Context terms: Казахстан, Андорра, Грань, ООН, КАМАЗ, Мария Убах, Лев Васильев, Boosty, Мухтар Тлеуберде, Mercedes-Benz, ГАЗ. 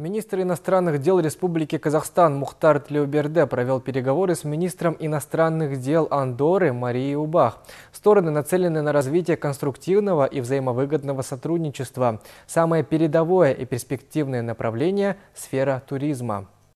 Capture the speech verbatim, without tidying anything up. Министр иностранных дел Республики Казахстан Мухтар Тлеуберде провел переговоры с министром иностранных дел Андорры Марией Убах. Стороны нацелены на развитие конструктивного и взаимовыгодного сотрудничества. Самое передовое и перспективное направление – сфера туризма.